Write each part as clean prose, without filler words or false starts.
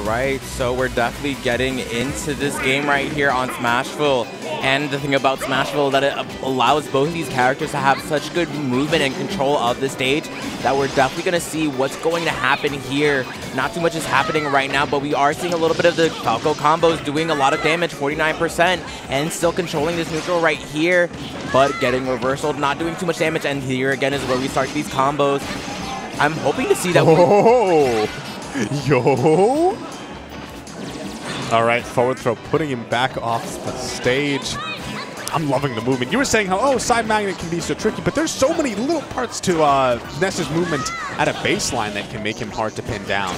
Alright, so we're definitely getting into this game right here on Smashville. And the thing about Smashville that it allows both these characters to have such good movement and control of the stage that we're definitely going to see what's going to happen here. Not too much is happening right now, but we are seeing a little bit of the Falco combos doing a lot of damage, 49%, and still controlling this neutral right here, but getting reversal, not doing too much damage. And here again is where we start these combos. I'm hoping to see that. Oh, yo. All right, forward throw, putting him back off the stage. I'm loving the movement. You were saying how, oh, side magnet can be so tricky, but there's so many little parts to Ness's movement at a baseline that can make him hard to pin down.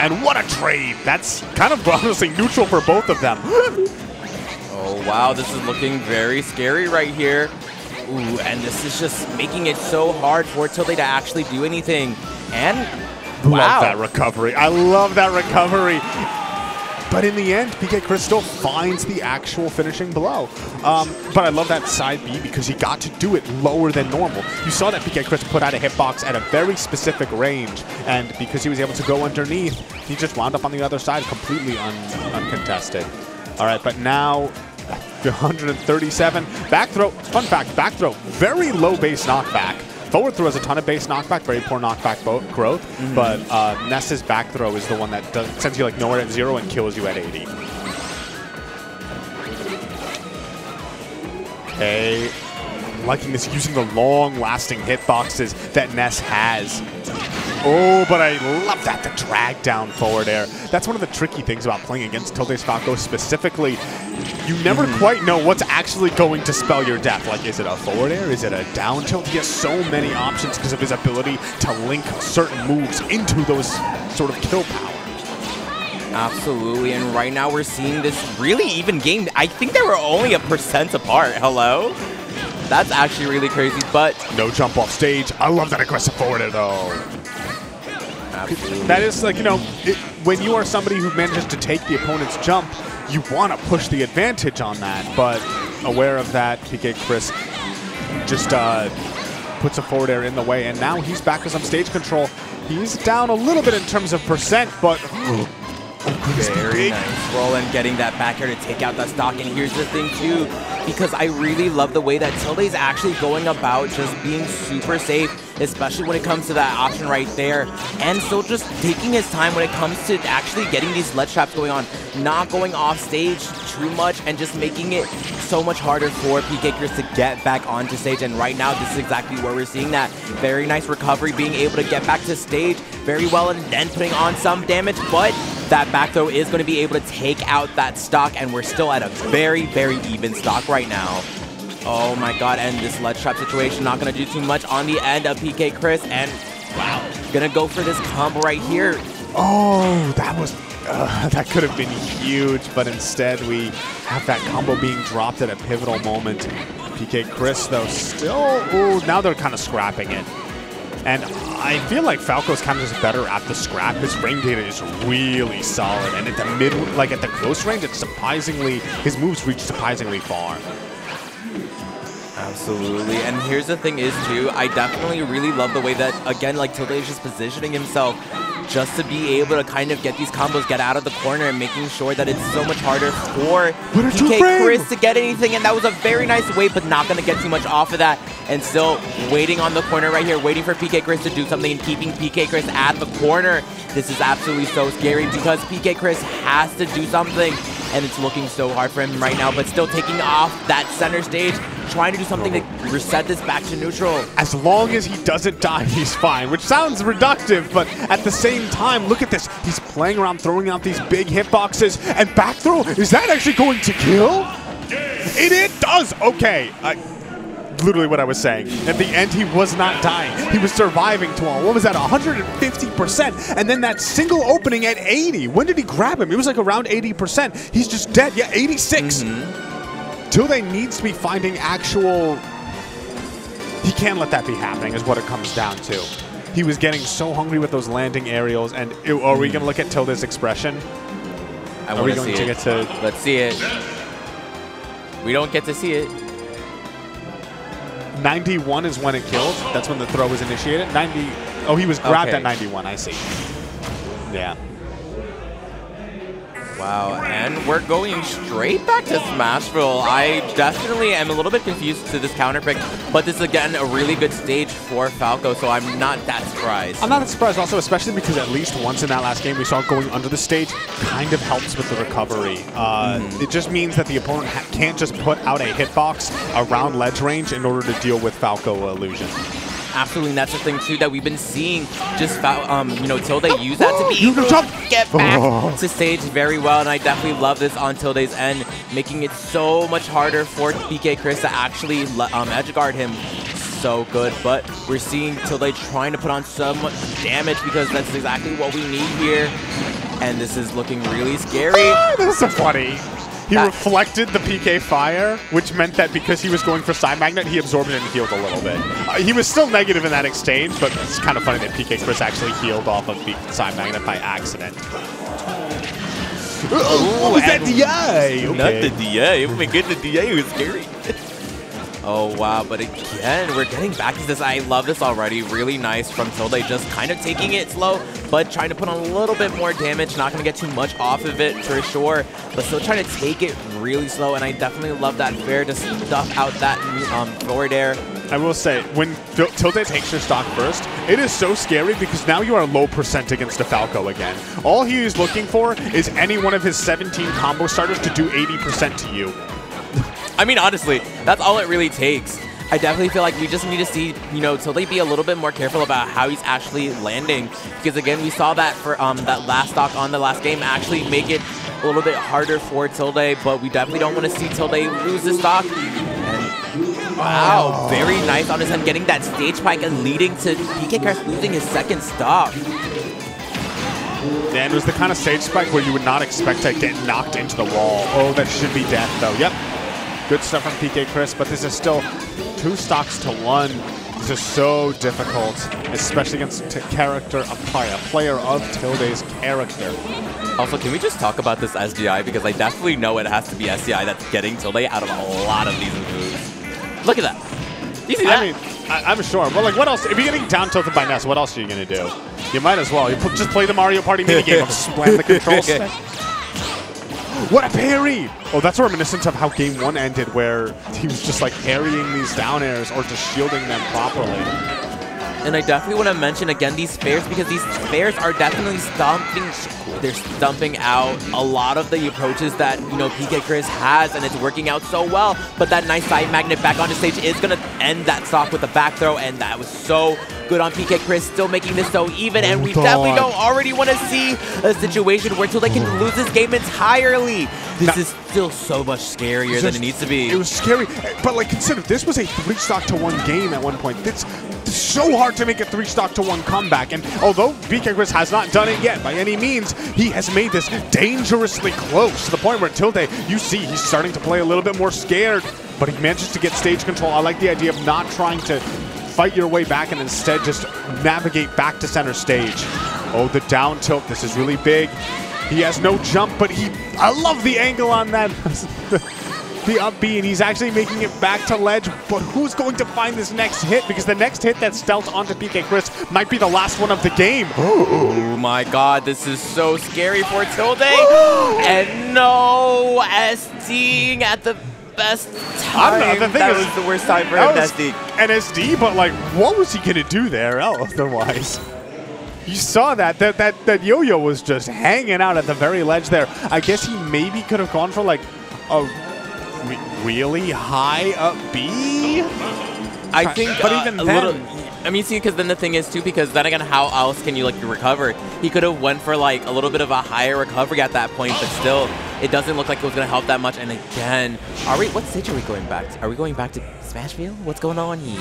And what a trade. That's kind of honestly neutral for both of them. Oh, wow, this is looking very scary right here. Ooh, and this is just making it so hard for Tilde to actually do anything. And wow. Love that recovery. I love that recovery. But in the end, PK Crystal finds the actual finishing blow. But I love that side B because he got to do it lower than normal. You saw that PK Crystal put out a hitbox at a very specific range, and because he was able to go underneath, he just wound up on the other side completely uncontested. All right, but now 137. Back throw, fun fact, back throw, very low base knockback. Forward throw has a ton of base knockback, very poor knockback growth, but Ness's back throw is the one that sends you like nowhere at 0 and kills you at 80. Okay, liking this, using the long-lasting hitboxes that Ness has. Oh, but I love that, the drag down forward air. That's one of the tricky things about playing against Tilde's Falco specifically. You never quite know what's actually going to spell your death. Like, is it a forward air? Is it a down tilt? He has so many options because of his ability to link certain moves into those sort of kill powers. Absolutely, and right now we're seeing this really even game. I think they were only 1% apart. Hello? That's actually really crazy, but... No jump off stage. I love that aggressive forward air, though. Absolutely. That is like, you know, when you are somebody who manages to take the opponent's jump, you want to push the advantage on that, but aware of that, PkChris just puts a forward air in the way, and now he's back with some stage control. He's down a little bit in terms of percent, but very nice roll and getting that back air to take out that stock. And here's the thing too, because I really love the way that Tilde is actually going about just being super safe, especially when it comes to that option right there. And so just taking his time when it comes to actually getting these ledge traps going on, not going off stage too much and just making it so much harder for PkChris to get back onto stage. And right now, this is exactly where we're seeing that. Very nice recovery, being able to get back to stage very well and then putting on some damage, but that back throw is going to be able to take out that stock, and we're still at a very, very even stock right now. Oh my god, and this ledge trap situation not going to do too much on the end of PkChris, and wow, going to go for this combo right here. Oh, that was, that could have been huge, but instead we have that combo being dropped at a pivotal moment. PkChris though still, ooh, now they're kind of scrapping it. And I feel like Falco's kind of just better at the scrap. His ring data is really solid, and at the mid, like at the close range, it's surprisingly, his moves reach surprisingly far. Absolutely, and here's the thing is too, I definitely really love the way that, again, like Tilde is just positioning himself just to be able to kind of get these combos, get out of the corner, and making sure that it's so much harder for PkChris to get anything. And that was a very nice way, but not going to get too much off of that. And still waiting on the corner right here, waiting for PkChris to do something and keeping PkChris at the corner. This is absolutely so scary because PkChris has to do something, and it's looking so hard for him right now, but still taking off that center stage, trying to do something to reset this back to neutral. As long as he doesn't die, he's fine, which sounds reductive, but at the same time, look at this. He's playing around, throwing out these big hitboxes, and back throw, is that actually going to kill? Yes. It does, okay. Literally what I was saying. At the end, he was not dying. He was surviving to, what was that, 150%? And then that single opening at 80. When did he grab him? It was like around 80%. He's just dead. Yeah, 86. Tilde needs to be finding actual... He can't let that be happening is what it comes down to. He was getting so hungry with those landing aerials, and are we going to look at Tilde's expression? Are we going to get to... Let's see it. We don't get to see it. 91 is when it killed. That's when the throw was initiated. 90. Oh, he was grabbed at 91. I see. Yeah. Wow, and we're going straight back to Smashville. I definitely am a little bit confused to this counter pick, but this is again a really good stage for Falco, so I'm not that surprised. I'm not surprised also, especially because at least once in that last game we saw going under the stage kind of helps with the recovery. It just means that the opponent can't just put out a hitbox around ledge range in order to deal with Falco illusion. Absolutely, and that's the thing too that we've been seeing. Just you know, Tilde use that to be able to get back to stage very well, and I definitely love this on Tilde's end, making it so much harder for PkChris to actually edge guard him. So good, but we're seeing Tilde trying to put on so much damage because that's exactly what we need here, and this is looking really scary. This is so funny. He reflected the PK Fire, which meant that because he was going for Side Magnet, he absorbed it and healed a little bit. He was still negative in that exchange, but it's kind of funny that PkChris actually healed off of the Side Magnet by accident. Oh, was that DI? Okay. Not the DI. Oh my goodness, the DI was scary. Oh, wow. But again, we're getting back to this. I love this already. Really nice from Tilde, just kind of taking it slow, but trying to put on a little bit more damage. Not going to get too much off of it for sure, but still trying to take it really slow. And I definitely love that fair to stuff out that forward air. I will say, when Tilde takes your stock first, it is so scary because now you are low percent against a Falco again. All he is looking for is any one of his 17 combo starters to do 80% to you. I mean, honestly, that's all it really takes. I definitely feel like we just need to see, you know, Tilde be a little bit more careful about how he's actually landing. Because again, we saw that for that last stock on the last game actually make it a little bit harder for Tilde, but we definitely don't want to see Tilde lose the stock. Wow, very nice on his end, getting that stage pike and leading to PkChris losing his second stock. And it was the kind of stage spike where you would not expect to get knocked into the wall. Oh, that should be death though, yep. Good stuff from PkChris, but this is still 2 stocks to 1. This is so difficult, especially against a player of Tilde's character. Also, can we just talk about this SDI? Because I definitely know it has to be SDI that's getting Tilde out of a lot of these moves. Look at that. You see that? I mean, I'm sure. Well, like, what else? If you're getting down tilted by Ness, what else are you going to do? You might as well. You just play the Mario Party minigame. I'll just slam the controls. What a parry! Oh, that's reminiscent of how game 1 ended, where he was just like parrying these down airs or just shielding them properly. And I definitely want to mention again these spares, because these spares are definitely stumping out a lot of the approaches that, you know, PkChris has, and it's working out so well. But that nice side magnet back onto stage is going to end that stock with a back throw, and that was so good on PkChris, still making this so even, and we definitely don't already want to see a situation where Tilde can lose this game entirely. This is still so much scarier than it needs to be. It was scary, but like, consider this was a 3 stock to 1 game at one point. It's so hard to make a 3 stock to 1 comeback, and although PkChris has not done it yet by any means, he has made this dangerously close to the point where Tilde, you see, he's starting to play a little bit more scared, but he manages to get stage control. I like the idea of not trying to fight your way back and instead just navigate back to center stage. Oh, the down tilt, this is really big. He has no jump, but I love the angle on that. The up B, and he's actually making it back to ledge, but who's going to find this next hit? Because the next hit that's dealt onto PkChris might be the last one of the game. Oh my god, this is so scary for Tilde. And no SDing at the best time. I don't know, that was the worst time for him SD. An SD, but like, what was he gonna do there otherwise? You saw that yo-yo was just hanging out at the very ledge there. I guess he maybe could have gone for like a really high up B. I think, but even then. I mean, see, because then the thing is, too, because then again, how else can you, like, recover? He could have went for, like, a little bit of a higher recovery at that point, but still, it doesn't look like it was going to help that much. And again, what stage are we going back to? Are we going back to Smashville? What's going on here?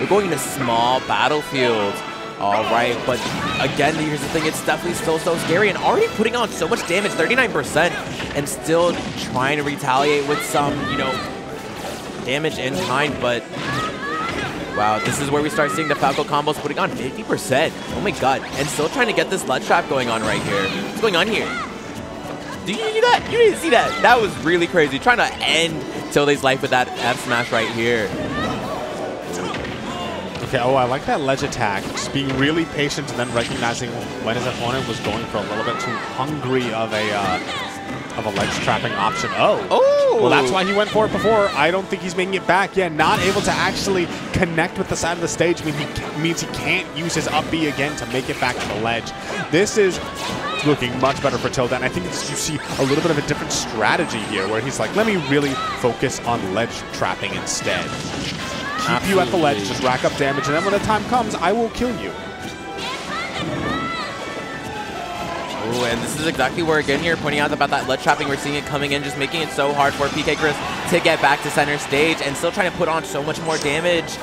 We're going to Small Battlefield. All right, but again, here's the thing. It's definitely still so scary and already putting on so much damage, 39%, and still trying to retaliate with some, you know, damage in kind, but wow, this is where we start seeing the Falco combos putting on 50%. Oh my god. And still trying to get this ledge trap going on right here. What's going on here? Did you see that? You didn't see that. That was really crazy. Trying to end Tilde's life with that F smash right here. Okay, oh, I like that ledge attack. Just being really patient and then recognizing when his opponent was going for a little bit too hungry of a of a ledge trapping option. Oh, well, that's why he went for it before. I don't think he's making it back. Yeah, not able to actually connect with the side of the stage means he can't use his up B again to make it back to the ledge. This is looking much better for Tilde, and I think it's, you see a little bit of a different strategy here where he's like, let me really focus on ledge trapping instead. Keep you at the ledge, just rack up damage, and then when the time comes, I will kill you. Ooh, and this is exactly where, again, you're pointing out about that ledge trapping. We're seeing it coming in, just making it so hard for PkChris to get back to center stage and still trying to put on so much more damage.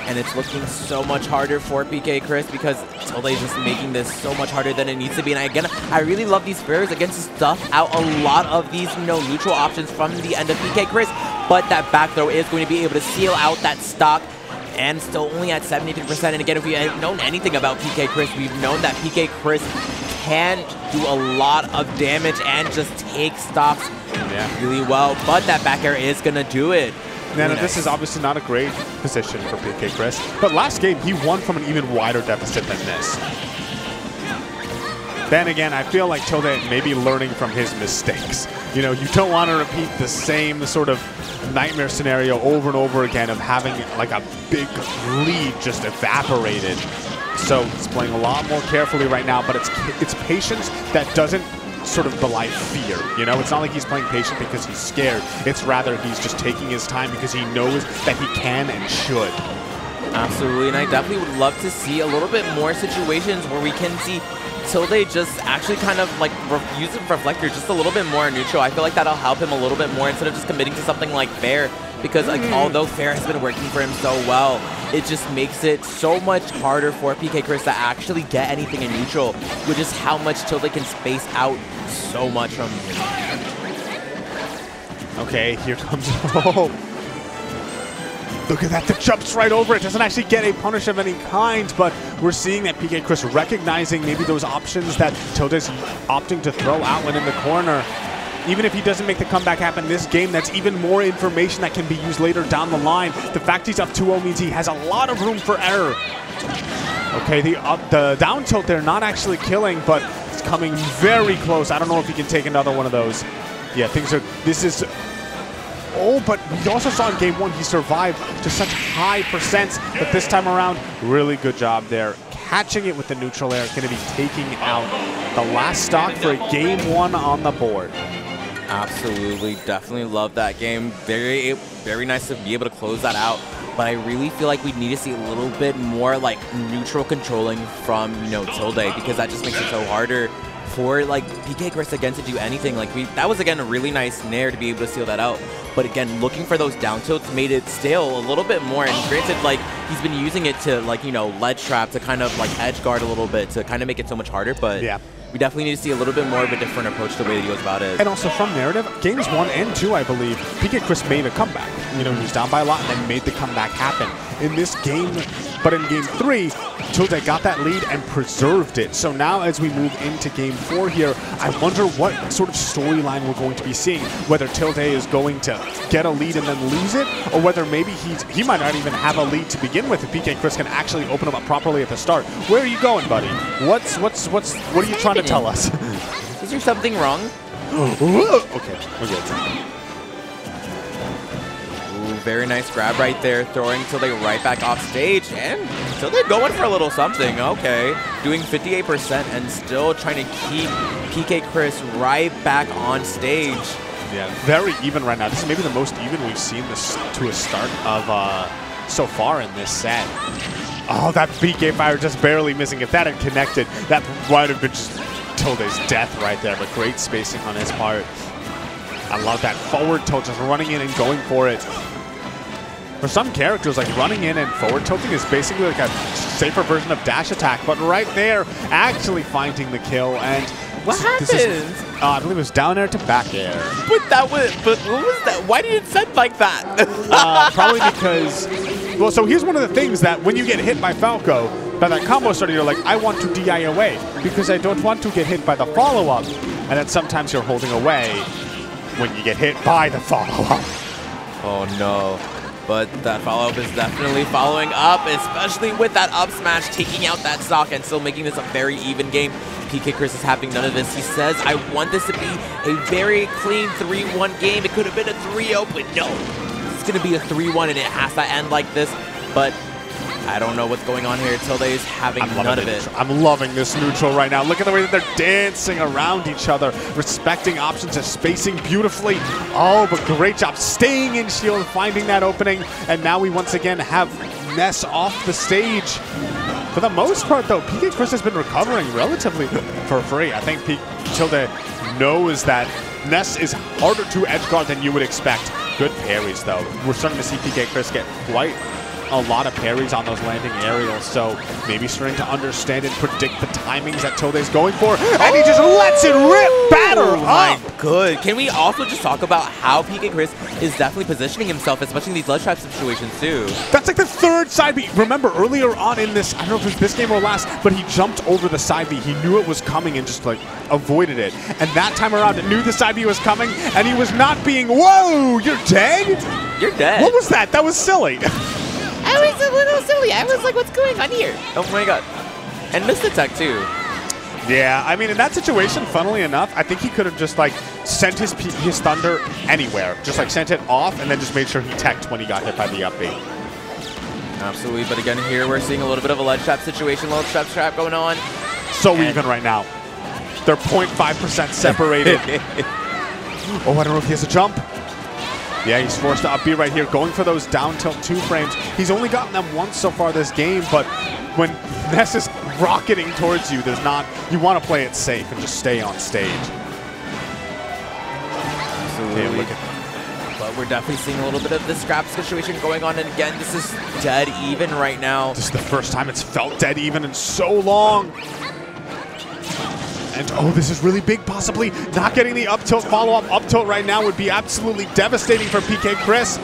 And it's looking so much harder for PkChris because Tilde is just making this so much harder than it needs to be. And again, I really love these barriers against to stuff out a lot of these, you know, neutral options from the end of PkChris. But that back throw is going to be able to seal out that stock. And still only at 73%. And again, if we have known anything about PkChris, we've known that PkChris can do a lot of damage and just take stocks really well, but that back air is going to do it. Now, this is obviously not a great position for PkChris, but last game he won from an even wider deficit than this. Then again, I feel like Tilde may be learning from his mistakes. You know, you don't want to repeat the same sort of nightmare scenario over and over again of having like a big lead just evaporated. So he's playing a lot more carefully right now, but it's patience that doesn't sort of belie fear. You know, it's not like he's playing patient because he's scared. It's rather he's just taking his time because he knows that he can and should. Absolutely, and I definitely would love to see a little bit more situations where we can see Tilde just actually kind of like use the reflector just a little bit more in neutral. I feel like that'll help him a little bit more instead of just committing to something like Fair, because like, although Fair has been working for him so well, it just makes it so much harder for PkChris to actually get anything in neutral, with just how much Tilde can space out so much from him. Okay, here comes... Look at that, the jumps right over it. Doesn't actually get a punish of any kind, but we're seeing that PkChris recognizing maybe those options that Tilde's opting to throw out when in the corner. Even if he doesn't make the comeback happen this game, that's even more information that can be used later down the line. The fact he's up 2-0 means he has a lot of room for error. Okay, the down tilt there not actually killing, but it's coming very close. I don't know if he can take another one of those. Yeah, things are... This is... Oh, but we also saw in game one he survived to such high percents, but this time around, really good job there. Catching it with the neutral air, going to be taking out the last stock for a game one on the board. Absolutely, definitely love that game. Very, very nice to be able to close that out. But I really feel like we need to see a little bit more like neutral controlling from, you know, Tilde, because that just makes it so harder for like PkChris again to do anything. Like that was again a really nice nair to be able to seal that out. But again, looking for those down tilts made it stale a little bit more. And granted, like he's been using it to like, you know, ledge trap to kind of like edge guard a little bit to kind of make it so much harder. But yeah. We definitely need to see a little bit more of a different approach to the way that he goes about it. And also from narrative, games one and two, I believe, PkChris made a comeback. You know, he was down by a lot and then made the comeback happen. In this game, but in game three, Tilde got that lead and preserved it. So now as we move into game four here, I wonder what sort of storyline we're going to be seeing. Whether Tilde is going to get a lead and then lose it, or whether maybe he might not even have a lead to begin with if PkChris can actually open him up properly at the start. Where are you going, buddy? What are you trying to tell us? Is there something wrong? Okay, we're good. Very nice grab right there, throwing Tilde right back off stage, and Tilde going for a little something. Okay, doing 58% and still trying to keep PkChris right back on stage. Yeah, very even right now. This is maybe the most even we've seen this to a start of so far in this set. Oh, that PK Fire just barely missing. If that had connected, that might have been just Tilde's death right there, but great spacing on his part. I love that forward tilt, just running in and going for it. For some characters, like running in and forward tilting is basically like a safer version of dash attack, but right there, actually finding the kill. And what happened? I believe it was down air to back air. But what was that? Why did it sound like that? Probably because, well, so here's one of the things that when you get hit by Falco, by that combo starter, you're like, I want to DI away because I don't want to get hit by the follow-up. And then sometimes you're holding away when you get hit by the follow-up. Oh no. But that follow-up is definitely following up, especially with that up smash, taking out that stock and still making this a very even game. PkChris is having none of this. He says, I want this to be a very clean 3-1 game. It could have been a 3-0, but no. It's going to be a 3-1, and it has to end like this. But I don't know what's going on here. Tilde is having none of it. I'm loving this neutral right now. Look at the way that they're dancing around each other, respecting options and spacing beautifully. Oh, but great job staying in shield, finding that opening. And now we once again have Ness off the stage. For the most part, though, PkChris has been recovering relatively for free. I think Tilde knows that Ness is harder to edgeguard than you would expect. Good parries, though. We're starting to see PkChris get quite a lot of parries on those landing aerials, so maybe starting to understand and predict the timings that Tilde's going for, and he just lets it rip, batter up! My good. Can we also just talk about how PkChris is definitely positioning himself, especially in these ledge trap situations too? That's like the third side B. Remember earlier on in this, I don't know if it was this game or last, but he jumped over the side B. He knew it was coming and just like avoided it. And that time around, it knew the side B was coming, and he was not being, whoa, you're dead? You're dead. What was that? That was silly. I was a little silly. I was like, what's going on here? Oh my god. And missed the tech too. Yeah, I mean, in that situation, funnily enough, I think he could have just like sent his thunder anywhere. Just like sent it off and then just made sure he teched when he got hit by the up B. Absolutely, but again, here we're seeing a little bit of a ledge trap situation, ledge trap trap going on. So and even right now. They're 0.5% separated. Oh, I don't know if he has a jump. Yeah, he's forced to up B right here, going for those down tilt 2 frames. He's only gotten them once so far this game, but when Ness is rocketing towards you, there's not, you want to play it safe and just stay on stage. Absolutely. Yeah, look at, but we're definitely seeing a little bit of the scrap situation going on, and again, this is dead even right now. This is the first time it's felt dead even in so long. And oh, this is really big, possibly not getting the up tilt follow-up. Up tilt right now would be absolutely devastating for PkChris.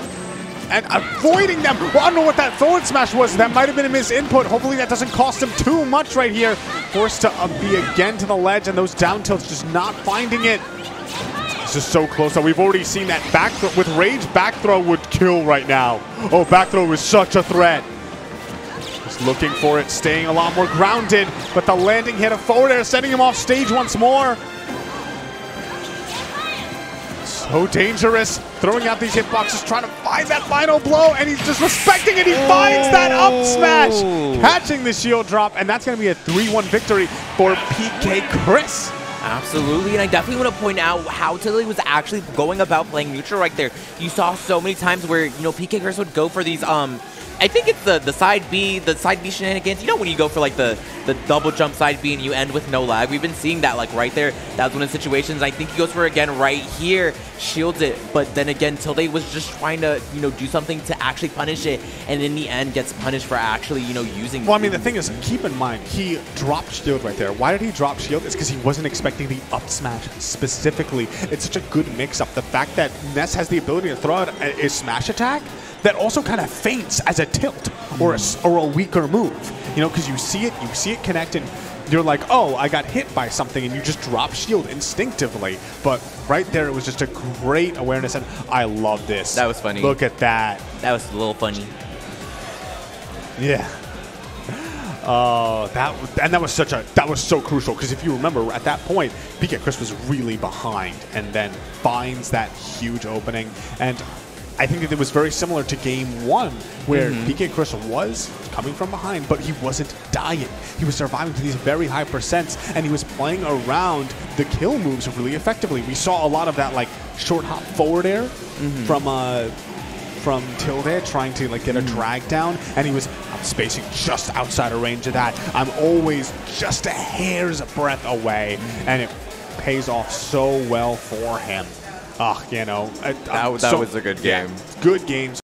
And avoiding them. Well, I don't know what that forward smash was. That might have been a misinput. Hopefully that doesn't cost him too much right here. Forced to up B again to the ledge, and those down tilts just not finding it. This is so close. Though. We've already seen that back throw. With rage, back throw would kill right now. Oh, back throw is such a threat. Looking for it, staying a lot more grounded, but the landing hit of forward air sending him off stage once more. So dangerous, throwing out these hitboxes, trying to find that final blow, and he's just respecting it. He finds that up smash, catching the shield drop, and that's going to be a 3-1 victory for PkChris. Absolutely, and I definitely want to point out how Tilde was actually going about playing neutral right there. You saw so many times where, you know, PkChris would go for these, I think it's the side B shenanigans. You know, when you go for like the double jump side B and you end with no lag. We've been seeing that like right there. That was one of the situations. I think he goes for it again right here, shields it. But then again, Tilde was just trying to, you know, do something to actually punish it. And in the end gets punished for actually, you know, using. Well, I mean, the thing is, keep in mind, he dropped shield right there. Why did he drop shield? It's because he wasn't expecting the up smash specifically. It's such a good mix up. The fact that Ness has the ability to throw out a smash attack that also kind of feints as a tilt or a weaker move, you know, because you see it connect, and you're like, oh, I got hit by something, and you just drop shield instinctively. But right there, it was just a great awareness, and I love this. That was funny. Look at that. That was a little funny. Yeah. Oh, that was so crucial, because if you remember, at that point, PkChris was really behind, and then finds that huge opening. And I think that it was very similar to game 1, where PkChris was coming from behind, but he wasn't dying. He was surviving to these very high percents, and he was playing around the kill moves really effectively. We saw a lot of that, like, short hop forward air from Tilde, trying to like get a drag down, and he was spacing just outside of range of that. I'm always just a hair's breadth away, and it pays off so well for him. Oh, you know, that was a good game. Yeah, good games.